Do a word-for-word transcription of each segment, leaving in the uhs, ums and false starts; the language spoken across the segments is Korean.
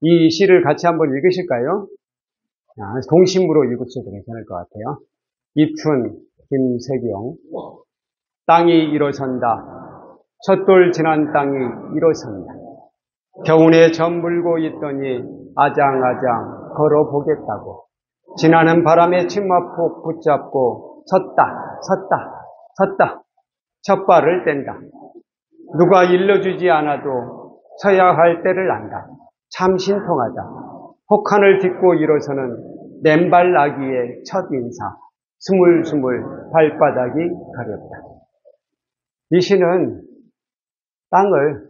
이 시를 같이 한번 읽으실까요? 동심으로 읽으셔도 괜찮을 것 같아요. 입춘, 김세경. 땅이 일어선다. 첫돌 지난 땅이 일어선다. 겨우내 젖물고 있더니 아장아장 걸어보겠다고. 지나는 바람에 침마폭 붙잡고 섰다, 섰다, 섰다. 첫발을 뗀다. 누가 일러주지 않아도 서야 할 때를 안다. 참 신통하다. 혹한을 딛고 일어서는 맨발 아기의 첫 인사. 스물스물 발바닥이 가렵다. 이 시는 땅을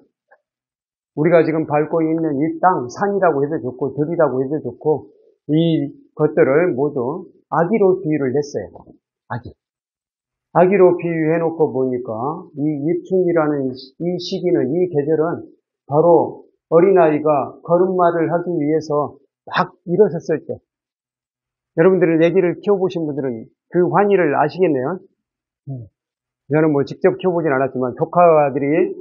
우리가 지금 밟고 있는 이 땅, 산이라고 해도 좋고 들이라고 해도 좋고 이 것들을 모두 아기로 비유를 했어요. 아기. 아기로 비유해놓고 보니까 이 입춘이라는 이 시기는, 이 계절은 바로 어린아이가 걸음마를 하기 위해서 막 일어섰을 때, 여러분들은 애기를 키워보신 분들은 그 환희를 아시겠네요. 저는 뭐 직접 키워보진 않았지만 조카들이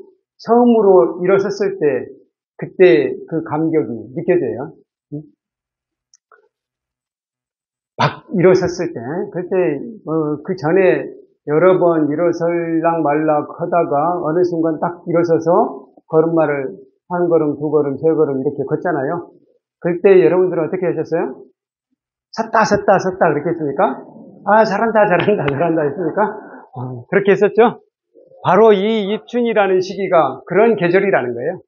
처음으로 일어섰을 때 그때 그 감격이 느껴져요. 막 일어섰을 때, 그때 어, 그 전에 여러 번 일어설락 말락 하다가 어느 순간 딱 일어서서 걸음마를 한 걸음, 두 걸음, 세 걸음 이렇게 걷잖아요. 그때 여러분들은 어떻게 하셨어요? 섰다, 섰다, 섰다 그렇게 했습니까? 아, 잘한다, 잘한다, 잘한다 했습니까? 어, 그렇게 했었죠? 바로 이 입춘이라는 시기가 그런 계절이라는 거예요.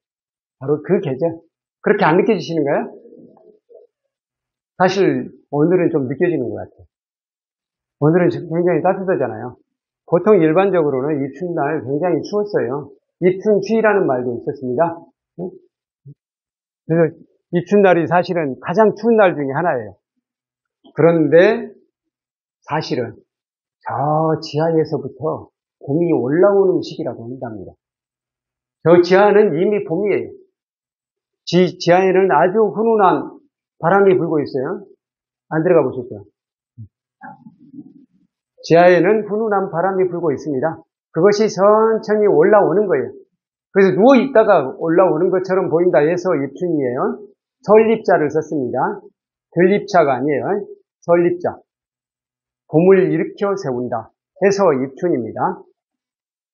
바로 그 계절. 그렇게 안 느껴지시는가요? 사실 오늘은 좀 느껴지는 것 같아요. 오늘은 굉장히 따뜻하잖아요. 보통 일반적으로는 입춘날 굉장히 추웠어요. 입춘추위라는 말도 있었습니다. 그래서 입춘날이 사실은 가장 추운 날 중에 하나예요. 그런데 사실은 저 지하에서부터 봄이 올라오는 시기라고 한답니다. 저 지하는 이미 봄이에요. 지, 지하에는 아주 훈훈한 바람이 불고 있어요. 안 들어가 보셨죠? 지하에는 훈훈한 바람이 불고 있습니다. 그것이 천천히 올라오는 거예요. 그래서 누워있다가 올라오는 것처럼 보인다 해서 입춘이에요. 설립자를 썼습니다. 들립자가 아니에요. 설립자. 봄을 일으켜 세운다 해서 입춘입니다.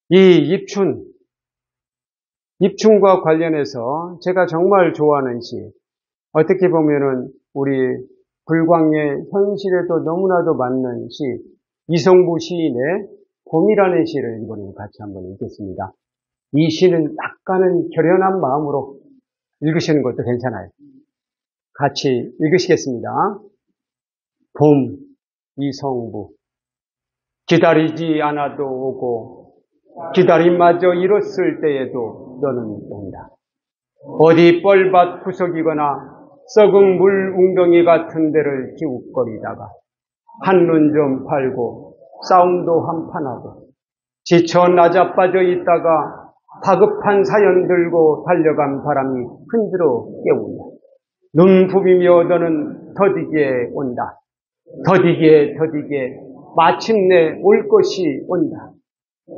이 입춘, 입춘과 관련해서 제가 정말 좋아하는 시, 어떻게 보면은 우리 불광의 현실에도 너무나도 맞는 시, 이성부 시인의 봄이라는 시를 이번에 같이 한번 읽겠습니다. 이 시는 약간은 결연한 마음으로 읽으시는 것도 괜찮아요. 같이 읽으시겠습니다. 봄, 이성부. 기다리지 않아도 오고 기다림마저 잃었을 때에도 너는 온다. 어디 뻘밭 구석이거나 썩은 물 웅덩이 같은 데를 기웃거리다가 한눈 좀 팔고 싸움도 한판하고 지쳐 나자빠져 있다가 다급한 사연 들고 달려간 바람이 흔들어 깨운다. 눈 부비며 너는 더디게 온다. 더디게 더디게 마침내 올 것이 온다.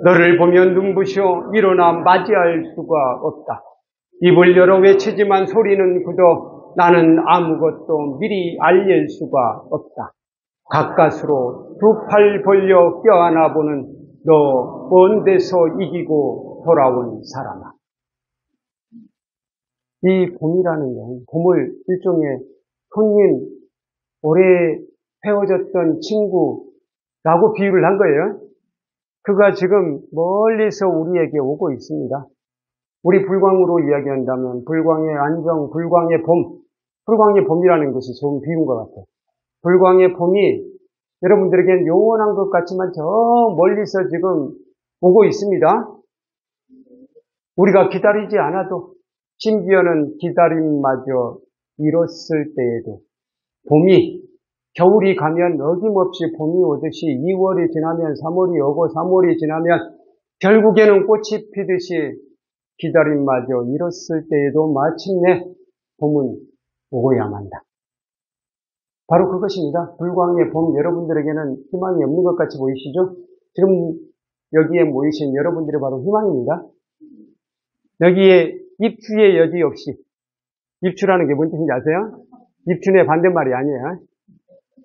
너를 보면 눈부셔 일어나 맞이할 수가 없다. 입을 열어 외치지만 소리는 굳어 나는 아무것도 미리 알릴 수가 없다. 가까스로 두 팔 벌려 껴안아 보는 너 먼 데서 이기고 돌아온 사람아. 이 봄이라는 건 봄을 일종의 손님, 오래 헤어졌던 친구라고 비유를 한 거예요. 그가 지금 멀리서 우리에게 오고 있습니다. 우리 불광으로 이야기한다면 불광의 안정, 불광의 봄, 불광의 봄이라는 것이 좋은 비유인 것 같아요. 불광의 봄이 여러분들에게는 영원한 것 같지만 저 멀리서 지금 오고 있습니다. 우리가 기다리지 않아도, 심지어는 기다림마저 잃었을 때에도 봄이, 겨울이 가면 어김없이 봄이 오듯이 이월이 지나면 삼월이 오고 삼월이 지나면 결국에는 꽃이 피듯이 기다림마저 잃었을 때에도 마침내 봄은 오고야만다. 바로 그것입니다. 불광의 봄, 여러분들에게는 희망이 없는 것 같이 보이시죠? 지금 여기에 모이신 여러분들이 바로 희망입니다. 여기에 입추의 여지 없이 입추라는 게 뭔 뜻인지 아세요? 입춘의 반대말이 아니에요.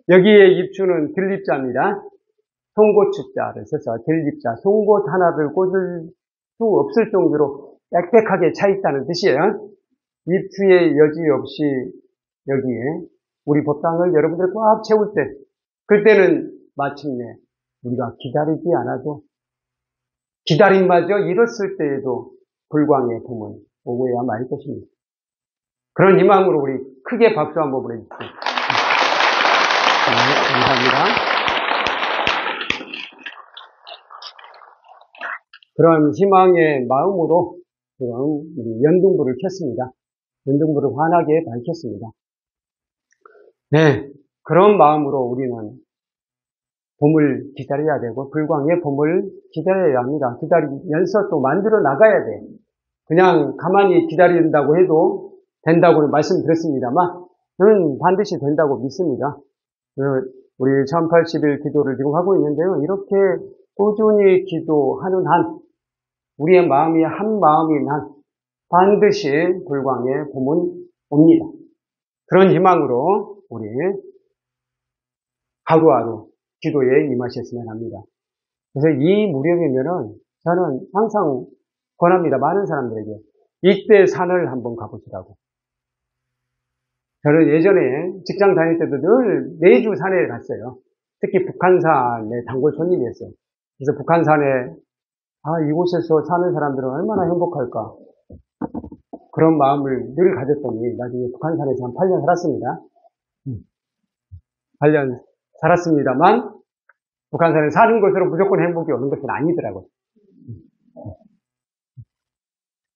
여기에 입추는 들립자입니다. 송곳추자 그래서 들립자, 송곳 하나를 꽂을 수 없을 정도로 빽빽하게 차 있다는 뜻이에요. 입추의 여지없이 여기에 우리 법당을 여러분들 꽉 채울 때, 그때는 마침내 우리가 기다리지 않아도, 기다림마저 잃었을 때에도 불광의 봄은 오고야 말 것입니다. 그런 이 마음으로 우리 크게 박수 한번 보내주세요. 감사합니다. 그런 희망의 마음으로 지금 우리 연등불을 켰습니다. 연등불을 환하게 밝혔습니다. 네, 그런 마음으로 우리는 봄을 기다려야 되고 불광의 봄을 기다려야 합니다. 기다리면서 또 만들어 나가야 돼. 그냥 가만히 기다린다고 해도 된다고 말씀드렸습니다만 저는 반드시 된다고 믿습니다. 우리 천팔십일 기도를 지금 하고 있는데요. 이렇게 꾸준히 기도하는 한 우리의 마음이 한 마음인 한 반드시 불광의 봄은 옵니다. 그런 희망으로 우리 하루하루 기도에 임하셨으면 합니다. 그래서 이 무렵이면은 저는 항상 권합니다. 많은 사람들에게 이때 산을 한번 가보시라고. 저는 예전에 직장 다닐 때도 늘 매주 산에 갔어요. 특히 북한산의 단골 손님이었어요. 그래서 북한산에 아 이곳에서 사는 사람들은 얼마나 행복할까 그런 마음을 늘 가졌더니 나중에 북한산에서 한 팔 년 살았습니다. 팔 년 살았습니다만 북한산에 사는 것으로 무조건 행복이 오는 것은 아니더라고요.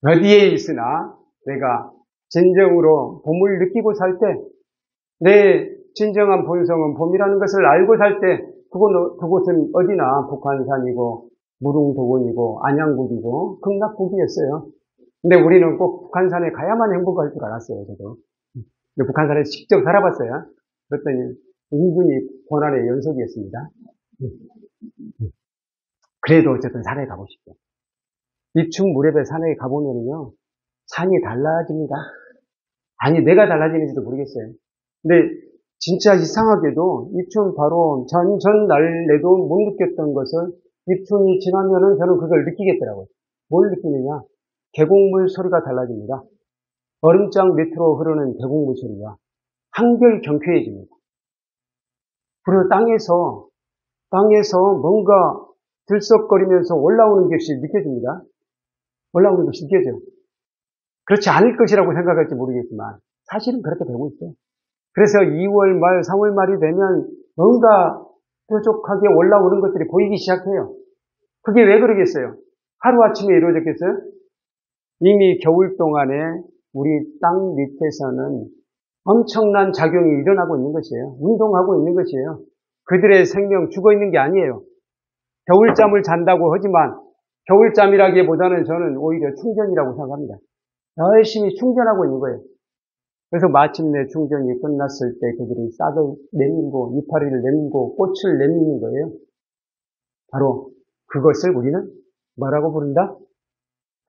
어디에 있으나 내가 진정으로 봄을 느끼고 살 때 내 진정한 본성은 봄이라는 것을 알고 살 때 그곳, 그곳은 어디나 북한산이고 무릉도원이고 안양국이고 극락국이었어요. 근데 우리는 꼭 북한산에 가야만 행복할 줄 알았어요. 저도 북한산에서 직접 살아봤어요. 그랬더니 은근히 고난의 연속이었습니다. 그래도 어쨌든 산에 가고 싶죠. 입춘 무렵에 산에 가보면요 산이 달라집니다. 아니 내가 달라지는지도 모르겠어요. 근데 진짜 이상하게도 입춘 바로 전, 전날에도 못 느꼈던 것을 입춘이 지나면은 저는 그걸 느끼겠더라고요. 뭘 느끼느냐? 계곡물 소리가 달라집니다. 얼음장 밑으로 흐르는 계곡물 소리가 한결 경쾌해집니다. 그리고 땅에서, 땅에서 뭔가 들썩거리면서 올라오는 것이 느껴집니다. 올라오는 것이 느껴져요. 그렇지 않을 것이라고 생각할지 모르겠지만 사실은 그렇게 되고 있어요. 그래서 이월 말, 삼월 말이 되면 뭔가 뾰족하게 올라오는 것들이 보이기 시작해요. 그게 왜 그러겠어요? 하루아침에 이루어졌겠어요? 이미 겨울 동안에 우리 땅 밑에서는 엄청난 작용이 일어나고 있는 것이에요. 운동하고 있는 것이에요. 그들의 생명 죽어 있는 게 아니에요. 겨울잠을 잔다고 하지만 겨울잠이라기보다는 저는 오히려 충전이라고 생각합니다. 열심히 충전하고 있는 거예요. 그래서 마침내 충전이 끝났을 때 그들이 싹을 내밀고 이파리를 내밀고 꽃을 내미는 거예요. 바로 그것을 우리는 뭐라고 부른다?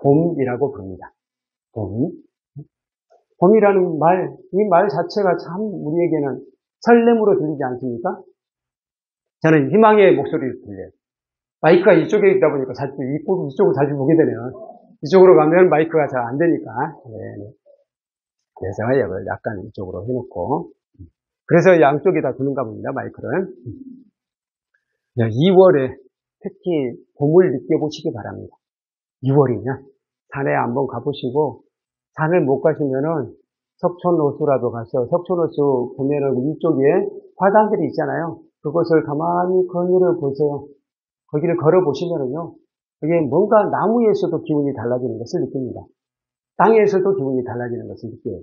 봄이라고 부릅니다. 봄. 봄이라는 말, 이 말 자체가 참 우리에게는 설렘으로 들리지 않습니까? 저는 희망의 목소리를 들려요. 마이크가 이쪽에 있다 보니까 자주, 이쪽, 이쪽을 자주 보게 되네요. 이쪽으로 가면 마이크가 잘 안 되니까. 네. 그래서 약을 약간 이쪽으로 해놓고. 그래서 양쪽에 다 두는가 봅니다, 마이크를. 이월에 특히 봄을 느껴보시기 바랍니다. 이월이면 산에 한번 가보시고, 산을 못 가시면은 석촌호수라도 가서, 석촌호수 보면은 이쪽에 화단들이 있잖아요. 그것을 가만히 거리를 보세요. 거기를 걸어보시면은요, 그게 뭔가 나무에서도 기운이 달라지는 것을 느낍니다. 땅에서도 기분이 달라지는 것을 느껴요.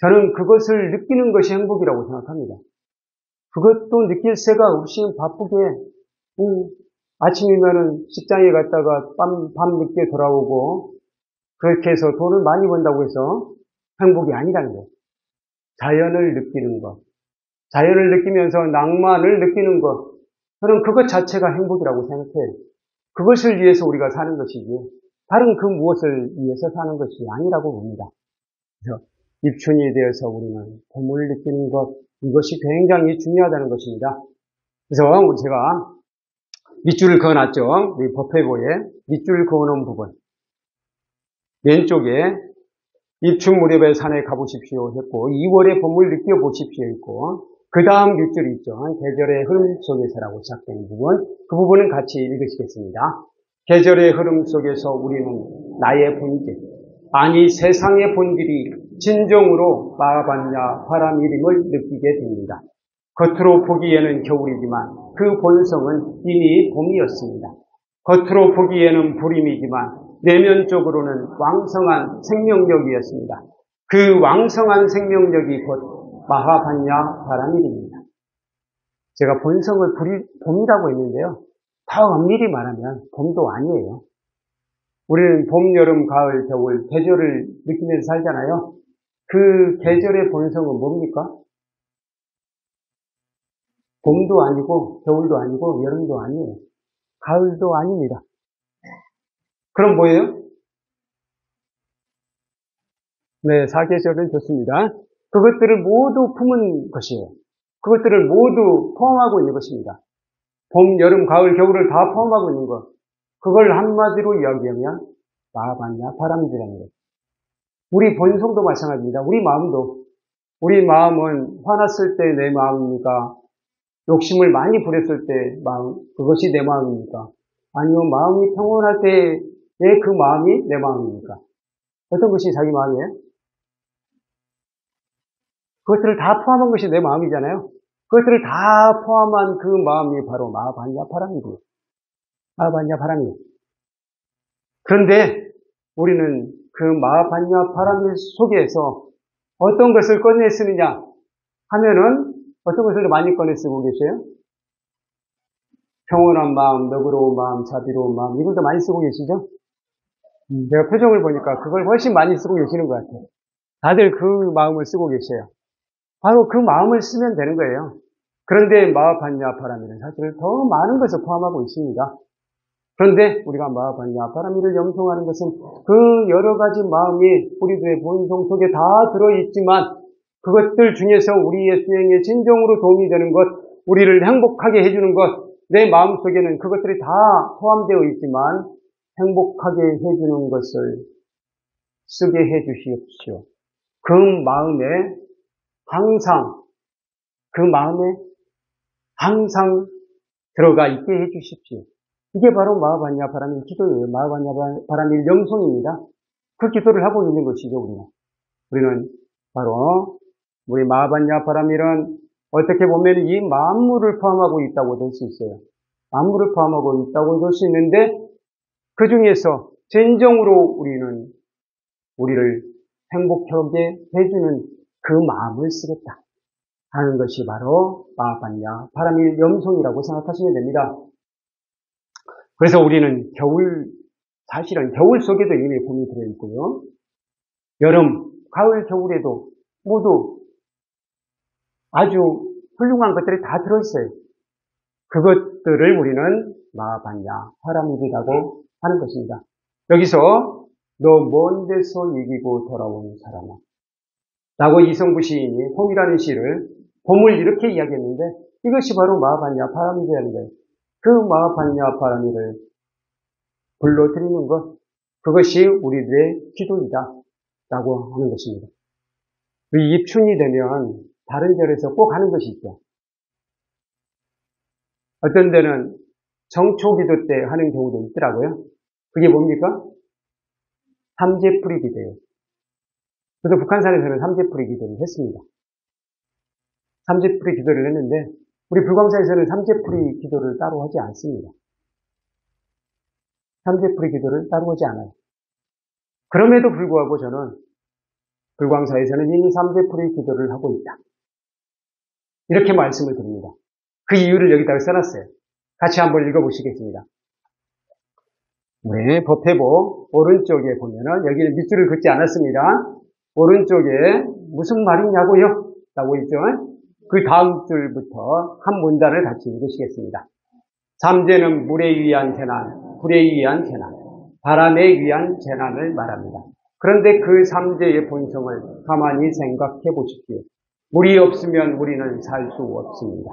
저는 그것을 느끼는 것이 행복이라고 생각합니다. 그것도 느낄 새가 없이 바쁘게 음, 아침이면은 직장에 갔다가 밤, 밤 늦게 돌아오고 그렇게 해서 돈을 많이 번다고 해서 행복이 아니라는 거예요. 자연을 느끼는 것, 자연을 느끼면서 낭만을 느끼는 것, 저는 그것 자체가 행복이라고 생각해요. 그것을 위해서 우리가 사는 것이지 다른 그 무엇을 위해서 사는 것이 아니라고 봅니다. 그래서 입춘이 되어서 우리는 봄을 느끼는 것, 이것이 굉장히 중요하다는 것입니다. 그래서 제가 밑줄을 그어놨죠. 이 버페고에 밑줄을 그어놓은 부분. 왼쪽에 입춘 무렵에 산에 가보십시오 했고, 이월의 봄을 느껴보십시오 했고, 그 다음 밑줄이 있죠. 계절의 흐름 속에서라고 시작되는 부분. 그 부분은 같이 읽으시겠습니다. 계절의 흐름 속에서 우리는 나의 본질, 아니 세상의 본질이 진정으로 마바냐 바람이림을 느끼게 됩니다. 겉으로 보기에는 겨울이지만 그 본성은 이미 봄이었습니다. 겉으로 보기에는 불임이지만 내면적으로는 왕성한 생명력이었습니다. 그 왕성한 생명력이 곧 마하반야 바람일입니다. 제가 본성을 봄이라고 했는데요. 다 엄밀히 말하면 봄도 아니에요. 우리는 봄, 여름, 가을, 겨울, 계절을 느끼면서 살잖아요. 그 계절의 본성은 뭡니까? 봄도 아니고 겨울도 아니고 여름도 아니에요. 가을도 아닙니다. 그럼 뭐예요? 네, 사계절은 좋습니다. 그것들을 모두 품은 것이에요. 그것들을 모두 포함하고 있는 것입니다. 봄, 여름, 가을, 겨울을 다 포함하고 있는 것. 그걸 한마디로 이야기하면 마바냐 바람이라는 것. 우리 본성도 마찬가지입니다. 우리 마음도. 우리 마음은 화났을 때 내 마음입니까? 욕심을 많이 부렸을 때 마음, 그것이 내 마음입니까? 아니면 마음이 평온할 때의 그 마음이 내 마음입니까? 어떤 것이 자기 마음이에요? 그것들을 다 포함한 것이 내 마음이잖아요. 그것들을 다 포함한 그 마음이 바로 마바냐 바람이고요. 마바냐 바람이에요. 그런데 우리는 그 마바냐 바람 속에서 어떤 것을 꺼내 쓰느냐 하면은 어떤 것을 많이 꺼내 쓰고 계세요? 평온한 마음, 너그러운 마음, 자비로운 마음, 이걸 더 많이 쓰고 계시죠? 음, 제가 표정을 보니까 그걸 훨씬 많이 쓰고 계시는 것 같아요. 다들 그 마음을 쓰고 계세요. 바로 그 마음을 쓰면 되는 거예요. 그런데 마하반야 바라미는 사실 더 많은 것을 포함하고 있습니다. 그런데 우리가 마하반야 바라미를 염송하는 것은 그 여러 가지 마음이 우리들의 본성 속에 다 들어있지만 그것들 중에서 우리의 수행에 진정으로 도움이 되는 것, 우리를 행복하게 해주는 것, 내 마음속에는 그것들이 다 포함되어 있지만 행복하게 해주는 것을 쓰게 해주시옵시오. 그 마음에 항상, 그 마음에 항상 들어가 있게 해주십시오. 이게 바로 마하반야 바람일 기도예요. 마하반야 바람일 영성입니다. 그 기도를 하고 있는 것이죠, 우리는. 우리는 바로 우리 마하반야 바람일은 어떻게 보면 이 만물을 포함하고 있다고 볼 수 있어요. 만물을 포함하고 있다고 볼 수 있는데 그 중에서 진정으로 우리는 우리를 행복하게 해주는 그 마음을 쓰겠다 하는 것이 바로 마하반야 바람일 염송이라고 생각하시면 됩니다. 그래서 우리는 겨울, 사실은 겨울 속에도 이미 봄이 들어있고요. 여름, 가을, 겨울에도 모두 아주 훌륭한 것들이 다 들어있어요. 그것들을 우리는 마하반야 바람이라고 하는 것입니다. 여기서 너 먼 데서 이기고 돌아온 사람아 라고 이성부 시인이 봄이라는 시를 봄을 이렇게 이야기했는데 이것이 바로 마하반야 바람이라는 거예요. 그 마하반야 바람이를 불러드리는 것, 그것이 우리들의 기도이다 라고 하는 것입니다. 입춘이 되면 다른 절에서 꼭 하는 것이 있죠. 어떤 데는 정초기도 때 하는 경우도 있더라고요. 그게 뭡니까? 삼재풀이 기도예요. 저도 북한산에서는 삼재풀이 기도를 했습니다. 삼재풀이 기도를 했는데 우리 불광사에서는 삼재풀이 기도를 따로 하지 않습니다. 삼재풀이 기도를 따로 하지 않아요. 그럼에도 불구하고 저는 불광사에서는 이미 삼재풀이 기도를 하고 있다 이렇게 말씀을 드립니다. 그 이유를 여기다가 써놨어요. 같이 한번 읽어보시겠습니다. 우리 법회복 오른쪽에 보면은 여기는 밑줄을 긋지 않았습니다. 오른쪽에 무슨 말이냐고요? 라고 있죠. 그 다음 줄부터 한 문단을 같이 읽으시겠습니다. 삼재는 물에 의한 재난, 불에 의한 재난, 바람에 의한 재난을 말합니다. 그런데 그 삼재의 본성을 가만히 생각해 보십시오. 물이 없으면 우리는 살 수 없습니다.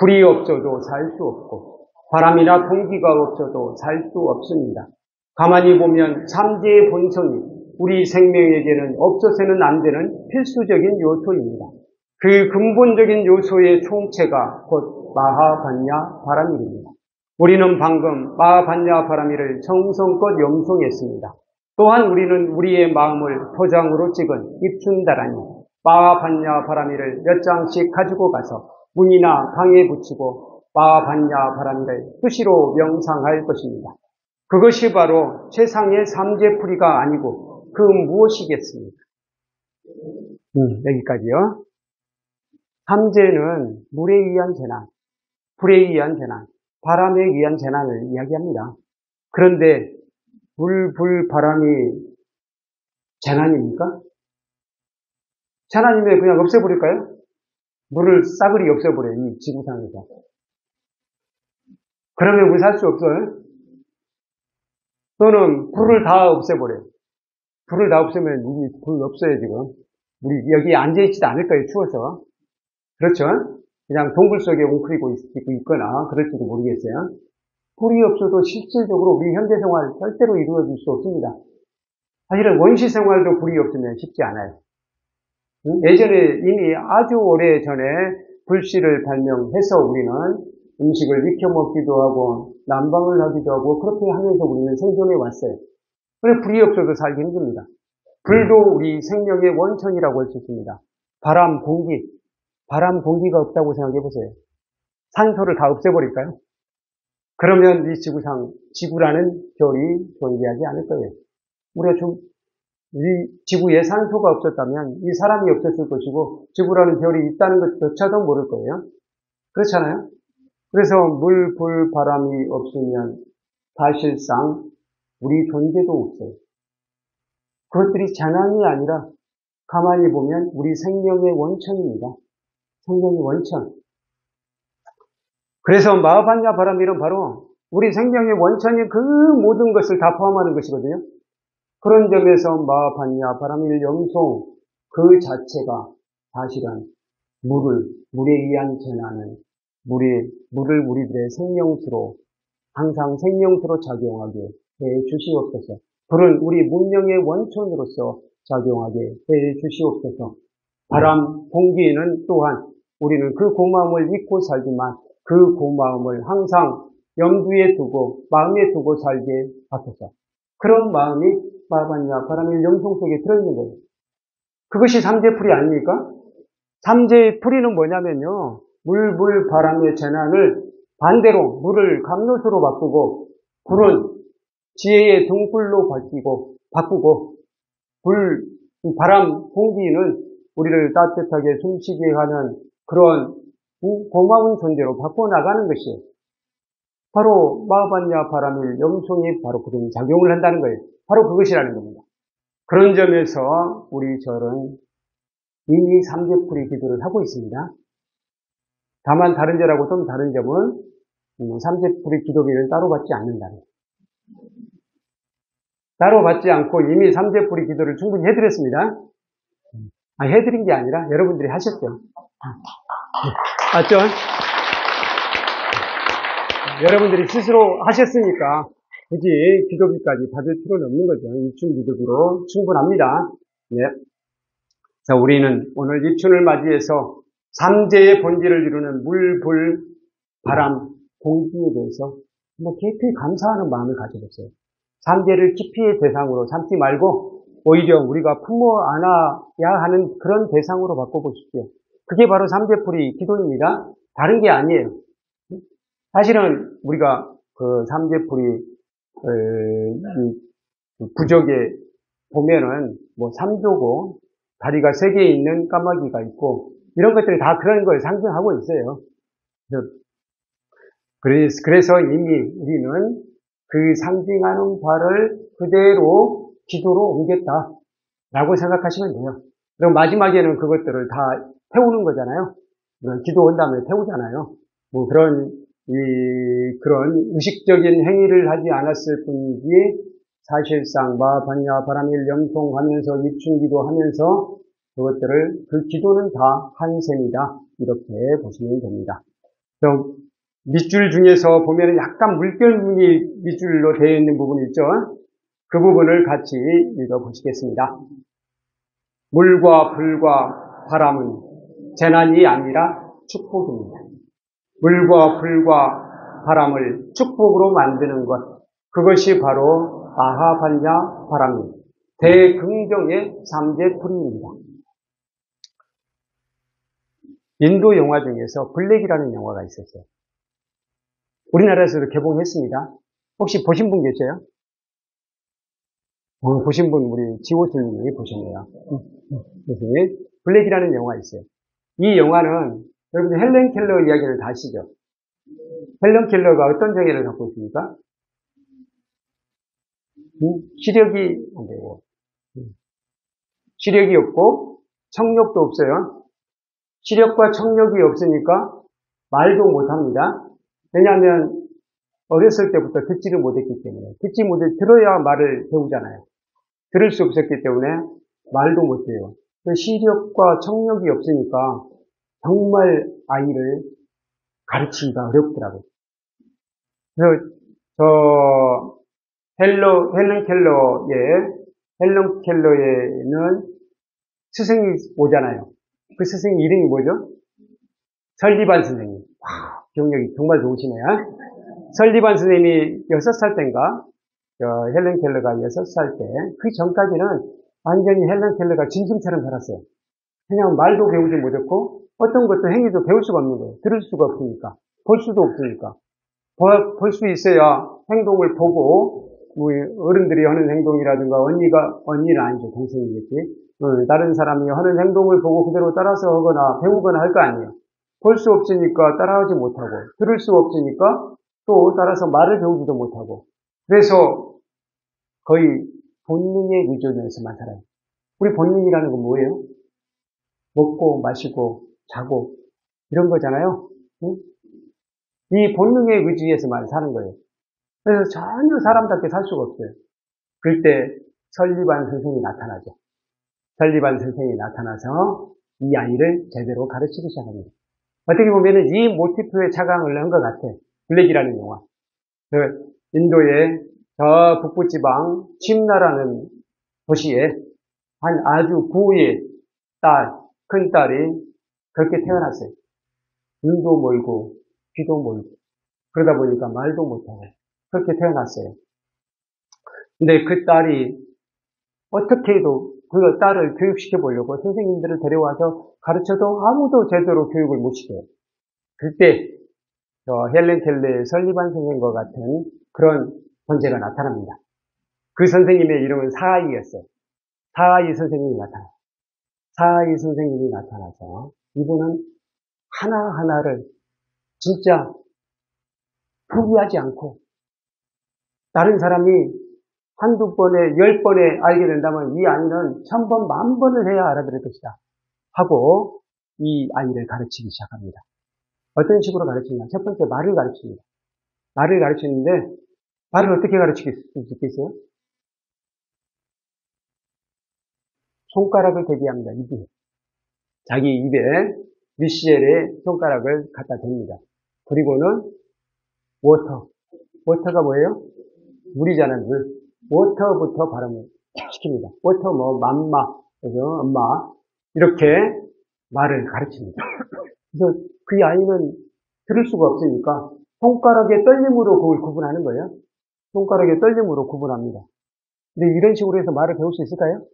불이 없어도 살 수 없고 바람이나 공기가 없어도 살 수 없습니다. 가만히 보면 삼재의 본성이 우리 생명에게는 없어서는 안 되는 필수적인 요소입니다. 그 근본적인 요소의 총체가 곧 마하반야 바라밀입니다. 우리는 방금 마하반야 바라밀를 정성껏 염송했습니다. 또한 우리는 우리의 마음을 도장으로 찍은 입춘다라니 마하반야 바라밀를 몇 장씩 가지고 가서 문이나 방에 붙이고 마하반야 바라밀를 수시로 명상할 것입니다. 그것이 바로 세상의 삼재풀이가 아니고 그 무엇이겠습니까? 음, 여기까지요. 삼재는 물에 의한 재난, 불에 의한 재난, 바람에 의한 재난을 이야기합니다. 그런데 물, 불, 바람이 재난입니까? 재난이면 그냥 없애버릴까요? 물을 싸그리 없애버려요, 이 지구상에서. 그러면 우리 살 수 없어요? 또는 불을 다 없애버려요. 불을 다 없애면 우리 불 없어요, 지금. 우리 여기 앉아있지도 않을 거예요, 추워서. 그렇죠? 그냥 동굴 속에 웅크리고 있거나 그럴지도 모르겠어요. 불이 없어도 실질적으로 우리 현대생활 절대로 이루어질 수 없습니다. 사실은 원시생활도 불이 없으면 쉽지 않아요. 예전에 이미 아주 오래 전에 불씨를 발명해서 우리는 음식을 익혀 먹기도 하고 난방을 하기도 하고 그렇게 하면서 우리는 생존해 왔어요. 그래서 불이 없어도 살기 힘듭니다. 불도 우리 생명의 원천이라고 할 수 있습니다. 바람, 공기. 바람, 공기가 없다고 생각해 보세요. 산소를 다 없애버릴까요? 그러면 이 지구상, 지구라는 별이 존재하지 않을 거예요. 우리가 좀, 이 지구에 산소가 없었다면 이 사람이 없었을 것이고 지구라는 별이 있다는 것조차도 모를 거예요. 그렇잖아요? 그래서 물, 불, 바람이 없으면 사실상 우리 존재도 없어요. 그것들이 재난이 아니라 가만히 보면 우리 생명의 원천입니다. 생명의 원천. 그래서 마하반야 바라밀은 바로 우리 생명의 원천인 그 모든 것을 다 포함하는 것이거든요. 그런 점에서 마하반야 바라밀 염송 그 자체가 사실은 물을, 물에 의한 재난을, 물이, 물을 우리들의 생명수로, 항상 생명수로 작용하게 해 주시옵소서. 불은 우리 문명의 원천으로서 작용하게 해 주시옵소서. 바람, 공기는 또한 우리는 그 고마움을 잊고 살지만 그 고마움을 항상 염두에 두고 마음에 두고 살게 하소서. 그런 마음이 마하반야 바라밀 염송 속에 들어있는 거예요. 그것이 삼재풀이 아닙니까? 삼재풀이는 뭐냐면요. 물, 불, 바람의 재난을 반대로 물을 갑롯으로 바꾸고 불은 지혜의 등불로 바뀌고 바꾸고 불, 바람, 공기는 우리를 따뜻하게 숨쉬게 하는 그런 고마운 존재로 바꿔나가는 것이에요. 바로 마하반야 바라밀 염송이 바로 그런 작용을 한다는 거예요. 바로 그것이라는 겁니다. 그런 점에서 우리 절은 이미 삼재풀이 기도를 하고 있습니다. 다만 다른 절하고 좀 다른 점은 삼재풀이 기도비를 따로 받지 않는다는 거예요. 따로 받지 않고 이미 삼재풀이 기도를 충분히 해드렸습니다. 아, 해드린 게 아니라 여러분들이 하셨죠. 맞죠? 여러분들이 스스로 하셨으니까 굳이 기도비까지 받을 필요는 없는 거죠. 입춘 기도비로 충분합니다. 네. 자, 우리는 오늘 입춘을 맞이해서 삼재의 본질을 이루는 물, 불, 바람, 공기에 대해서 한번 깊이 감사하는 마음을 가져보세요. 삼재를 깊이의 대상으로 삼지 말고 오히려 우리가 품어 안아야 하는 그런 대상으로 바꿔보십시오. 그게 바로 삼재풀이 기도입니다. 다른 게 아니에요. 사실은 우리가 그 삼재풀이 부적에 보면은 뭐 삼조고 다리가 세 개 있는 까마귀가 있고 이런 것들이 다 그런 걸 상징하고 있어요. 그래서 이미 우리는 그 상징하는 바를 그대로 기도로 옮겼다 라고 생각하시면 돼요. 그럼 마지막에는 그것들을 다 태우는 거잖아요. 기도한 다음에 태우잖아요. 뭐 그런 이 그런 의식적인 행위를 하지 않았을 뿐이지 사실상 마하파니아 바람일 연통하면서 입춘기도 하면서 그것들을 그 기도는 다 한 셈이다. 이렇게 보시면 됩니다. 그럼 밑줄 중에서 보면 약간 물결무늬 밑줄로 되어 있는 부분이 있죠. 그 부분을 같이 읽어보시겠습니다. 물과 불과 바람은 재난이 아니라 축복입니다. 물과 불과 바람을 축복으로 만드는 것, 그것이 바로 마하반야 바람입니다. 대긍정의 삼재 풀입니다. 인도 영화 중에서 블랙이라는 영화가 있었어요. 우리나라에서도 개봉했습니다. 혹시 보신 분 계세요? 어, 보신 분 우리 지호수님이 보셨네요. 블랙이라는 영화 있어요. 이 영화는 여러분 헬렌 켈러 이야기를 다 아시죠? 헬렌 켈러가 어떤 정의를 갖고 있습니까? 시력이 안 되고, 시력이 없고 청력도 없어요. 시력과 청력이 없으니까 말도 못합니다. 왜냐하면 어렸을 때부터 듣지를 못했기 때문에, 듣지 못해 들어야 말을 배우잖아요. 들을 수 없었기 때문에 말도 못해요. 시력과 청력이 없으니까 정말 아이를 가르치기가 어렵더라고요. 그래서 저 헬러, 헬렌 켈러의 헬렌 켈러에는 스승이 오잖아요. 그 스승 이름이 뭐죠? 설리반 선생님. 와, 기억력이 정말 좋으시네요. 설리반 선생님이 여섯 살 때인가, 헬렌 켈러가 여섯 살 때, 그 전까지는 완전히 헬렌 켈러가 짐승처럼 살았어요. 그냥 말도 배우지 못했고, 어떤 것도 행위도 배울 수가 없는 거예요. 들을 수가 없으니까, 볼 수도 없으니까. 볼 수 있어야 행동을 보고, 우리 어른들이 하는 행동이라든가, 언니가, 언니는 아니죠, 동생이겠지. 다른 사람이 하는 행동을 보고 그대로 따라서 하거나 배우거나 할 거 아니에요. 볼 수 없으니까 따라하지 못하고, 들을 수 없으니까 또 따라서 말을 배우지도 못하고, 그래서 거의 본능에 의존해서만 살아요. 우리 본능이라는 건 뭐예요? 먹고 마시고 자고 이런 거잖아요. 응? 이 본능에 의지해서만 사는 거예요. 그래서 전혀 사람답게 살 수가 없어요. 그때 설리반 선생이 나타나죠. 설리반 선생이 나타나서 이 아이를 제대로 가르치기 시작합니다. 어떻게 보면 이 모티프에 착안을 한 것 같아요. 블랙이라는 영화. 그 인도의 저 북부지방 침나라는 도시에 한 아주 고의 딸, 큰 딸이 그렇게 태어났어요. 눈도 멀고 귀도 멀고 그러다 보니까 말도 못하고 그렇게 태어났어요. 근데 그 딸이 어떻게 해도 그 딸을 교육시켜 보려고 선생님들을 데려와서 가르쳐도 아무도 제대로 교육을 못 시켜요. 그때 헬렌 켈러의 설리반 선생님과 같은 그런 존재가 나타납니다. 그 선생님의 이름은 사하이였어요. 사하이 선생님이 나타나요. 사하이 선생님이 나타나서 이분은 하나하나를 진짜 포기하지 않고, 다른 사람이 한두 번에, 열 번에 알게 된다면 이 아이는 천 번, 만 번을 해야 알아들을 것이다 하고 이 아이를 가르치기 시작합니다. 어떤 식으로 가르치냐? 첫 번째, 말을 가르칩니다. 말을 가르치는데 말을 어떻게 가르칠 수 있겠어요? 손가락을 대기합니다. 입에. 자기 입에 미시엘의 손가락을 갖다 댑니다. 그리고는 워터. 워터가 뭐예요? 물이잖아요. 물. 워터부터 발음을 시킵니다. 워터 뭐 맘마, 그래서 엄마 이렇게 말을 가르칩니다. 그래서 그 아이는 들을 수가 없으니까 손가락의 떨림으로 그걸 구분하는 거예요. 손가락의 떨림으로 구분합니다. 근데 이런 식으로 해서 말을 배울 수 있을까요?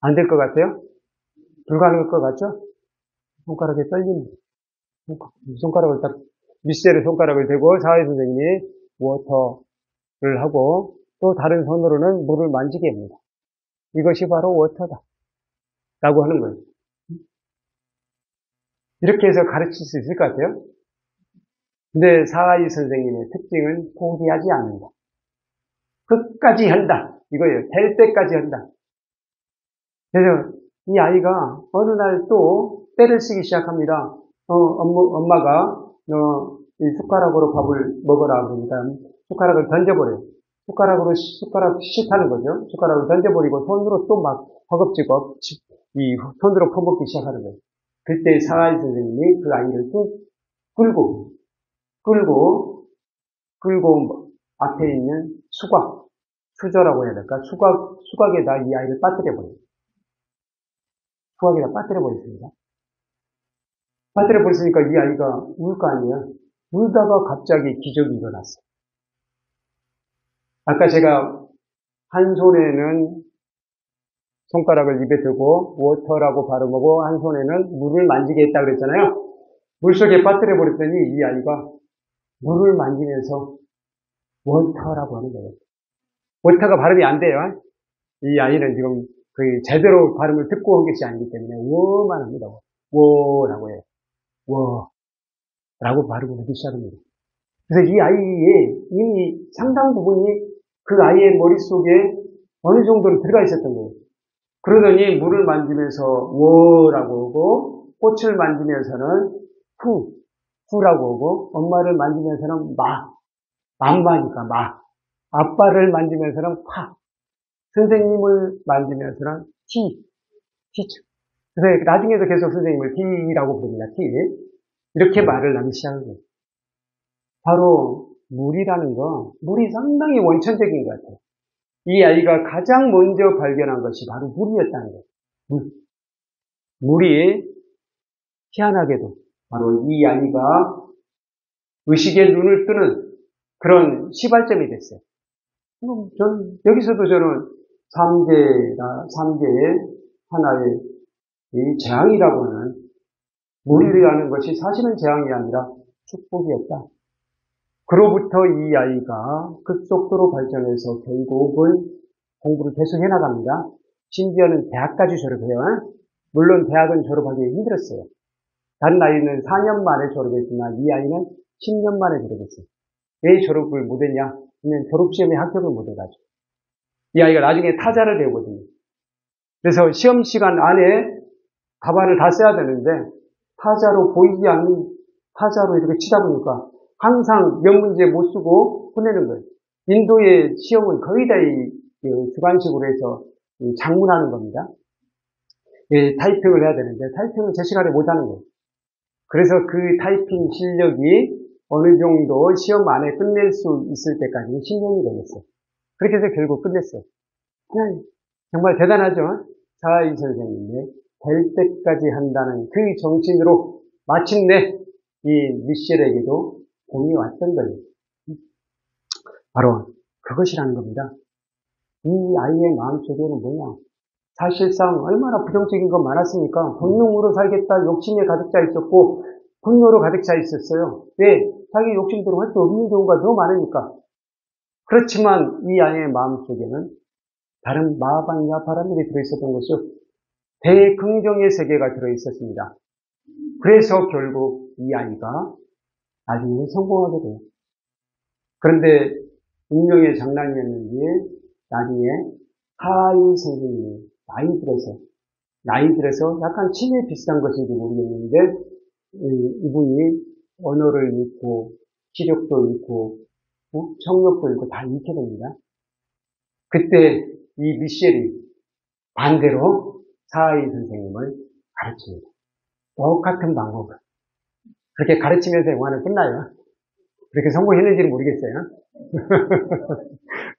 안 될 것 같아요? 불가능할 것 같죠? 손가락의 떨림. 손가락을 딱 미세를 손가락을 대고 사회 선생님이 워터를 하고 또 다른 손으로는 물을 만지게 합니다. 이것이 바로 워터다 라고 하는 거예요. 이렇게 해서 가르칠 수 있을 것 같아요? 근데 사하이 선생님의 특징은 포기하지 않는다. 끝까지 한다. 이거예요. 될 때까지 한다. 그래서 이 아이가 어느 날 또 때를 쓰기 시작합니다. 어, 엄마, 엄마가 어, 이 숟가락으로 밥을 먹으라 그러니까 숟가락을 던져버려요. 숟가락으로 숟가락 씩 하는 거죠. 숟가락을 던져버리고 손으로 또 막 허겁지겁 이 손으로 퍼먹기 시작하는 거예요. 그때 상하이 선생님이 그 아이를 쭉 끌고 끌고 끌고 앞에 있는 수각, 수저라고 해야 될까? 수각, 수각에다 이 아이를 빠뜨려 버려요. 수각에다 빠뜨려 버렸습니다. 빠뜨려 버렸으니까 이 아이가 울 거 아니에요. 울다가 갑자기 기적이 일어났어요. 아까 제가 한 손에는 손가락을 입에 대고 워터라고 발음하고 한 손에는 물을 만지게 했다고 그랬잖아요. 물속에 빠뜨려 버렸더니 이 아이가 물을 만지면서 워터라고 하는 거예요. 워터가 발음이 안 돼요. 이 아이는 지금 그 제대로 발음을 듣고 온 것이 아니기 때문에 워만 합니다. 워라고 해요. 워라고 발음을 하기 시작합니다. 그래서 이 아이의 이미 상당 부분이 그 아이의 머릿속에 어느 정도는 들어가 있었던 거예요. 그러더니 물을 만지면서 워라고 하고, 꽃을 만지면서는 후, 후라고 하고, 엄마를 만지면서는 마, 맘마니까 마, 아빠를 만지면서는 파, 선생님을 만지면서는 티, 티처. 그래서 나중에도 계속 선생님을 티라고 부릅니다. 티. 이렇게 말을 하기 시작한 거예요. 바로 물이라는 거, 물이 상당히 원천적인 것 같아요. 이 아이가 가장 먼저 발견한 것이 바로 물이었다는 거예요. 물. 물이 희한하게도 바로 이 아이가 의식의 눈을 뜨는 그런 시발점이 됐어요. 전, 여기서도 저는 삼 대나 삼 대의 하나의 이 재앙이라고 하는 물이라는 것이 사실은 재앙이 아니라 축복이었다. 그로부터 이 아이가 급속도로 발전해서 결국은 공부를 계속 해나갑니다. 심지어는 대학까지 졸업해요. 물론 대학은 졸업하기 힘들었어요. 다른 아이는 사 년 만에 졸업했지만 이 아이는 십 년 만에 졸업했어요. 왜 졸업을 못했냐? 그냥 졸업시험에 합격을 못해가지고. 이 아이가 나중에 타자를 배우거든요. 그래서 시험 시간 안에 답안을 다 써야 되는데 타자로 보이지 않는 타자로 이렇게 치다 보니까 항상 몇 문제 못 쓰고 보내는 거예요. 인도의 시험은 거의 다 주관식으로 해서 장문하는 겁니다. 예, 타이핑을 해야 되는데 타이핑을 제 시간에 못 하는 거예요. 그래서 그 타이핑 실력이 어느 정도 시험 안에 끝낼 수 있을 때까지 십 년이 걸렸어요. 그렇게 해서 결국 끝냈어요. 그냥 정말 대단하죠? 사하이 선생님이 될 때까지 한다는 그 정신으로 마침내 이 미셸에게도 봄이 왔던 거예요. 바로 그것이라는 겁니다. 이 아이의 마음속에는 뭐냐? 사실상 얼마나 부정적인 건 많았습니까? 본능으로 살겠다 욕심에 가득 차 있었고 분노로 가득 차 있었어요. 왜? 자기 욕심대로 할 수 없는 경우가 너무 많으니까. 그렇지만 이 아이의 마음속에는 다른 마방이나 바람일이 들어있었던 것이 대긍정의 세계가 들어있었습니다. 그래서 결국 이 아이가 나중에 성공하게 돼요. 그런데 운명의 장난이었는지 나중에 사하이 선생님이 나이 들어서 나이 들어서 약간 치매 비슷한 것인지 모르겠는데 이분이 언어를 잃고 시력도 잃고 청력도 잃고 다 잃게 됩니다. 그때 이 미셸이 반대로 사하이 선생님을 가르칩니다. 똑같은 방법을. 그렇게 가르치면서 영화는 끝나요. 그렇게 성공했는지는 모르겠어요.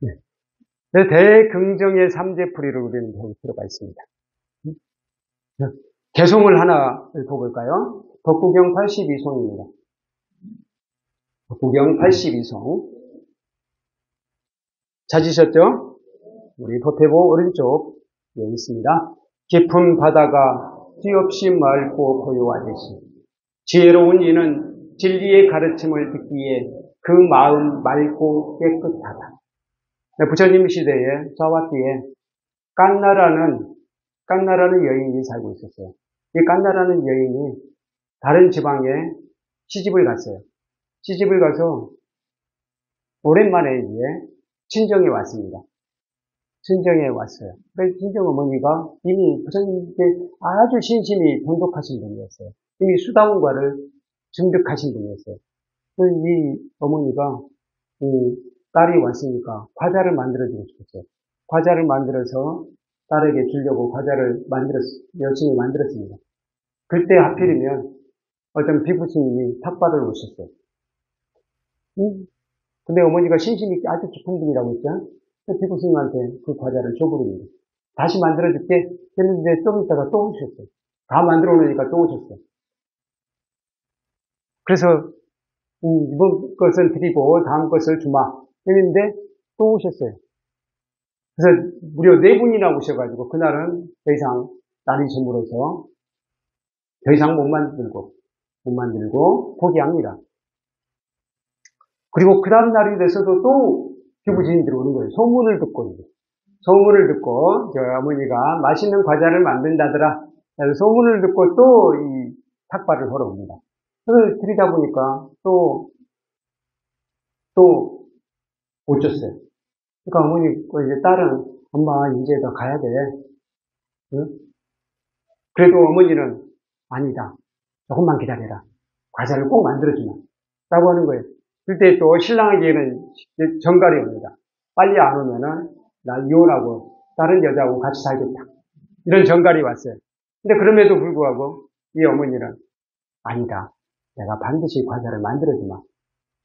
네. 대긍정의 삼재풀이를 우리는 여기 들어가 있습니다. 개송을 하나 읽어볼까요? 덕구경 팔십이 송입니다. 덕구경 팔십이 송. 찾으셨죠? 우리 법회보 오른쪽 여기 있습니다. 깊은 바다가 뒤없이 맑고 고요하듯이 지혜로운 이는 진리의 가르침을 듣기에 그 마음 맑고 깨끗하다. 부처님 시대에 자와띠에 깐나라는 깐나라는 여인이 살고 있었어요. 이 깐나라는 여인이 다른 지방에 시집을 갔어요. 시집을 가서 오랜만에 이제 친정에 왔습니다. 친정에 왔어요. 그래서 친정 어머니가 이미 부처님께 아주 신심이 돈독하신 분이었어요. 이미 수다원과를 증득하신 분이었어요. 이 어머니가 이 딸이 왔으니까 과자를 만들어주고 싶었어요. 과자를 만들어서 딸에게 주려고 과자를 만들었, 열심히 만들었습니다. 그때 하필이면 어떤 비부친님이 탁발을 오셨어요. 응? 근데 어머니가 심심이 아주 깊은 분이라고 했죠? 비부친님한테 그 과자를 줘버립니다. 다시 만들어줄게 했는데 좀 있다가 또 오셨어요. 다 만들어 놓으니까 또 오셨어요. 그래서 이번 것을 드리고 다음 것을 주마 했는데 또 오셨어요. 그래서 무려 네 분이나 오셔가지고 그날은 더 이상 날이 저물어서 더 이상 못 만들고 못 만들고 포기합니다. 그리고 그 다음 날이 돼서도 또 비부진이 들어오는 거예요. 소문을 듣고 이제. 소문을 듣고 저희 어머니가 맛있는 과자를 만든다더라. 소문을 듣고 또 이 탁발을 걸어옵니다. 그걸 들이다 보니까 또, 또, 못 줬어요. 그러니까 어머니, 이제 딸은, 엄마, 이제 너 가야 돼. 응? 그래도 어머니는, 아니다. 조금만 기다려라. 과자를 꼭 만들어주마. 라고 하는 거예요. 그때 또 신랑에게는 정갈이 옵니다. 빨리 안 오면은, 나 이혼하고, 다른 여자하고 같이 살겠다. 이런 정갈이 왔어요. 근데 그럼에도 불구하고, 이 어머니는, 아니다. 내가 반드시 과자를 만들어주마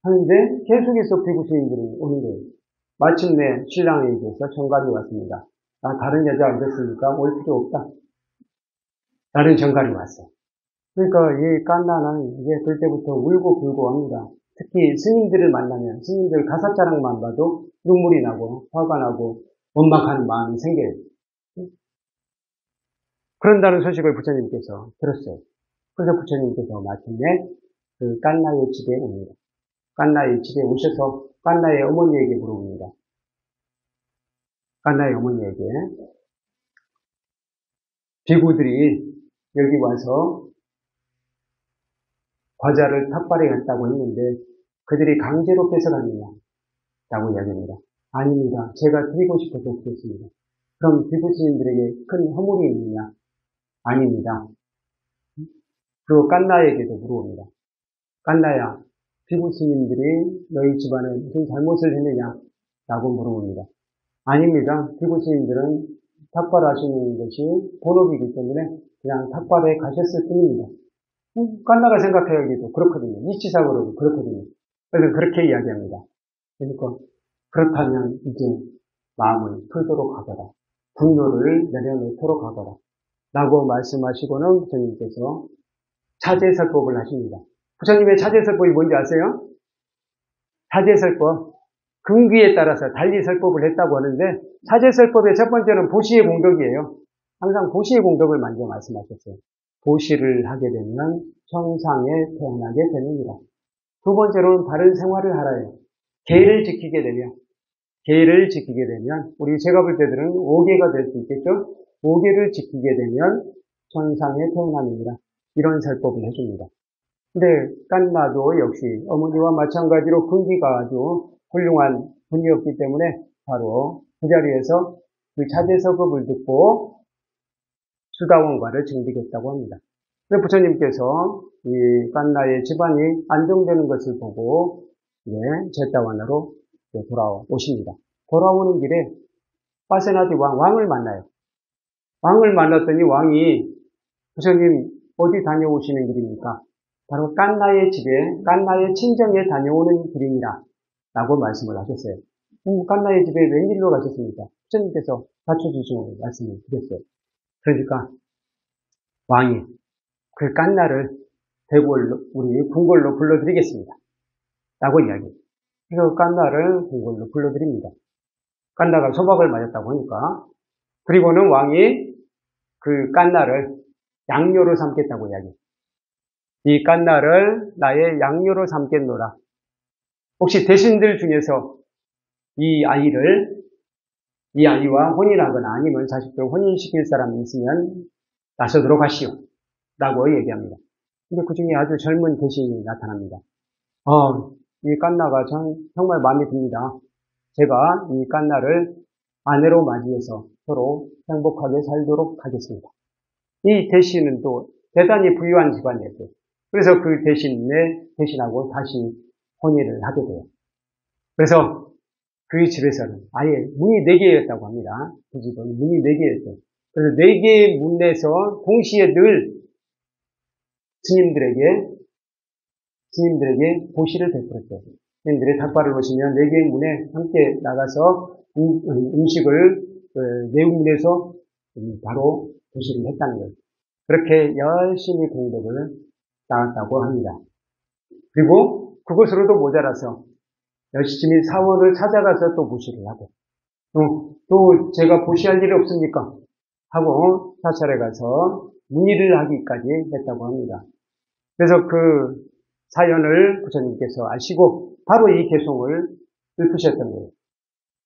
하는데 계속해서 비구신인들이 오는 거예요. 마침내 신랑에게서 정갈이 왔습니다. 나 다른 여자 안 됐으니까 올 필요 없다. 다른 정갈이 왔어. 그러니까 이 깐나는 이제 그때부터 울고 불고 합니다. 특히 스님들을 만나면 스님들 가사자락만 봐도 눈물이 나고 화가 나고 원망한 마음이 생겨요. 그런다는 소식을 부처님께서 들었어요. 그래서 부처님께서 마침내 그 깐나의 집에 옵니다. 깐나의 집에 오셔서 깐나의 어머니에게 물어봅니다. 깐나의 어머니에게 비구들이 여기 와서 과자를 탁발해 갔다고 했는데 그들이 강제로 뺏어갔느냐? 라고 이야기합니다. 아닙니다. 제가 드리고 싶어서 드렸습니다. 그럼 비구 스님들에게 큰 허물이 있느냐? 아닙니다. 그리고 깐나에게도 물어봅니다. 깐나야, 비구 스님들이 너희 집안에 무슨 잘못을 했느냐? 라고 물어봅니다. 아닙니다. 비구 스님들은 탁발하시는 것이 본업이기 때문에 그냥 탁발에 가셨을 뿐입니다. 깐나가 생각해도 그렇거든요. 이치사고로 그렇거든요. 그래서 그렇게 이야기합니다. 그러니까 그렇다면 이제 마음을 풀도록 하거라. 분노를 내려놓도록 하거라. 라고 말씀하시고는 부처님께서 자제설법을 하십니다. 부처님의 자제설법이 뭔지 아세요? 자제설법, 근기에 따라서 달리 설법을 했다고 하는데 자제설법의 첫 번째는 보시의 공덕이에요. 항상 보시의 공덕을 먼저 말씀하셨어요. 보시를 하게 되면 정상에 태어나게 됩니다. 두 번째로는 바른 생활을 하라요. 계를 지키게 되면, 계를 지키게 되면 우리 제가 볼 때들은 오계가 될 수 있겠죠? 오계를 지키게 되면 정상에 태어납니다. 이런 설법을 해줍니다. 근데 깐나도 역시 어머니와 마찬가지로 근기가 아주 훌륭한 분이었기 때문에 바로 그 자리에서 그 자제설법을 듣고 수다원과를 증득했다고 합니다. 근데 부처님께서 이 깐나의 집안이 안정되는 것을 보고 네, 제따완으로 돌아오십니다. 돌아오는 길에 빠세나디 왕, 왕을 만나요. 왕을 만났더니 왕이 부처님 어디 다녀오시는 길입니까? 바로 깐나의 집에, 깐나의 친정에 다녀오는 길입니다. 라고 말씀을 하셨어요. 음, 깐나의 집에 웬일로 가셨습니까? 부처님께서 받쳐주시고 말씀을 드렸어요. 그러니까 왕이 그 깐나를 대궐로, 우리 궁궐로 불러드리겠습니다. 라고 이야기해요. 그래서 깐나를 궁궐로 불러드립니다. 깐나가 소박을 맞았다고 하니까. 그리고는 왕이 그 깐나를 양료로 삼겠다고 이야기해요. 이 깐나를 나의 양료로 삼겠노라. 혹시 대신들 중에서 이 아이를, 이 아이와 혼인하거나 아니면 자식들 혼인시킬 사람이 있으면 나서도록 하시오. 라고 얘기합니다. 근데 그 중에 아주 젊은 대신이 나타납니다. 어, 이 깐나가 참, 정말 마음에 듭니다. 제가 이 깐나를 아내로 맞이해서 서로 행복하게 살도록 하겠습니다. 이 대신은 또 대단히 부유한 집안이었어요. 그래서 그 대신에 대신하고 다시 혼인을 하게 돼요. 그래서 그의 집에서는 아예 문이 네 개였다고 합니다. 그 집은 문이 네 개였죠. 그래서 네 개의 문에서 동시에 늘 스님들에게 스님들에게 보시를 베풀었죠. 스님들의 닭발을 보시면 네 개의 문에 함께 나가서 음식을 네 문에서 바로 보시를 했다는 거예요. 그렇게 열심히 공덕을 쌓았다고 합니다. 그리고 그것으로도 모자라서 열심히 사원을 찾아가서 또 보시를 하고, 어, 또 제가 보시할 일이 없습니까? 하고 사찰에 가서 문의를 하기까지 했다고 합니다. 그래서 그 사연을 부처님께서 아시고 바로 이 개송을 읊으셨던 거예요.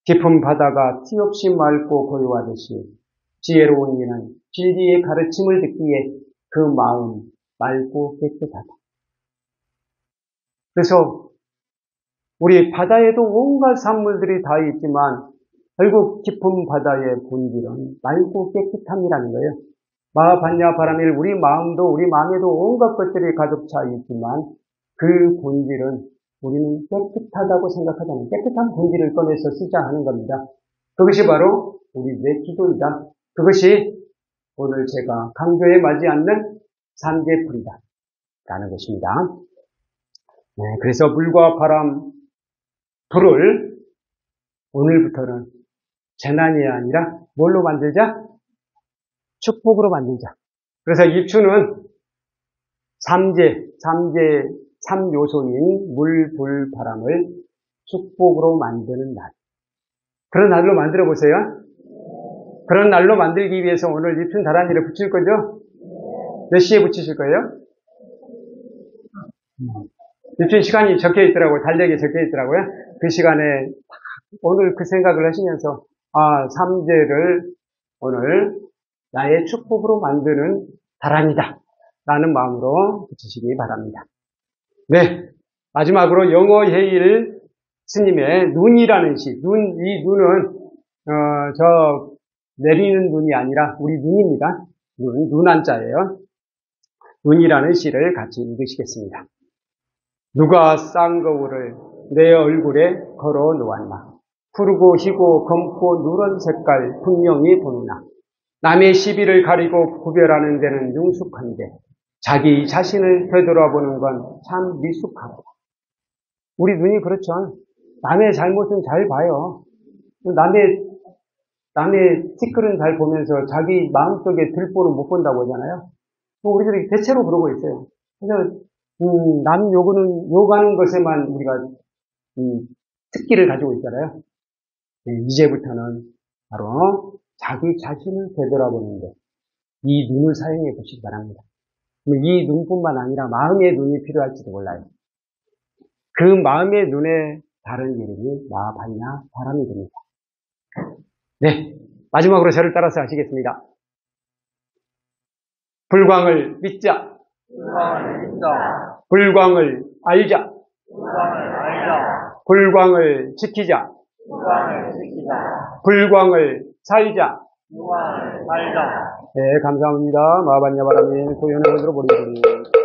깊은 바다가 티 없이 맑고 고요하듯이 지혜로운 이는 진리의 가르침을 듣기에 그 마음 맑고 깨끗하다. 그래서 우리 바다에도 온갖 산물들이 다 있지만 결국 깊은 바다의 본질은 맑고 깨끗함이라는 거예요. 마하반야 바라밀, 우리 마음도 우리 마음에도 온갖 것들이 가득 차 있지만 그 본질은 우리는 깨끗하다고 생각하다는 깨끗한 본질을 꺼내서 쓰자 하는 겁니다. 그것이 바로 우리 내 기도이다. 그것이 오늘 제가 강조에 맞지 않는 삼재풀이다 라는 것입니다. 네, 그래서 물과 바람, 불을 오늘부터는 재난이 아니라 뭘로 만들자? 축복으로 만들자. 그래서 입추는 삼재, 삼재, 삼요소인 물, 불, 바람을 축복으로 만드는 날. 그런 날로 만들어 보세요. 그런 날로 만들기 위해서 오늘 입춘 다라니를 붙일 거죠? 몇 시에 붙이실 거예요? 입춘 시간이 적혀 있더라고요. 달력에 적혀 있더라고요. 그 시간에 오늘 그 생각을 하시면서 아, 삼재를 오늘 나의 축복으로 만드는 다란이다 라는 마음으로 붙이시기 바랍니다. 네, 마지막으로 영어해일 스님의 눈이라는 시. 눈, 이 눈은 어, 저 내리는 눈이 아니라 우리 눈입니다. 눈, 눈 한자예요. 눈이라는 시를 같이 읽으시겠습니다. 누가 쌍거울을 내 얼굴에 걸어 놓았나. 푸르고 희고 검고 누런 색깔 분명히 보이나. 남의 시비를 가리고 구별하는 데는 능숙한데 자기 자신을 되돌아보는 건 참 미숙하고. 우리 눈이 그렇죠. 남의 잘못은 잘 봐요. 남의 남의 티끌은 잘 보면서 자기 마음속에 들보는 못 본다고 하잖아요. 우리들이 대체로 그러고 있어요. 그래서 음, 남 요구는, 요구하는 것에만 우리가, 음, 특기를 가지고 있잖아요. 네, 이제부터는 바로 자기 자신을 되돌아보는데, 이 눈을 사용해 보시기 바랍니다. 이 눈뿐만 아니라 마음의 눈이 필요할지도 몰라요. 그 마음의 눈에 다른 이름이 마하반야 바람이 됩니다. 네. 마지막으로 저를 따라서 하시겠습니다. 불광을 믿자. 불광을 믿자. 불광을 알자. 불광을 알자. 불광을 지키자. 불광을 지키자. 불광을 살자. 불광을 살자. 네, 감사합니다. 마하반야 바라밀 고현을 들어보겠습니다.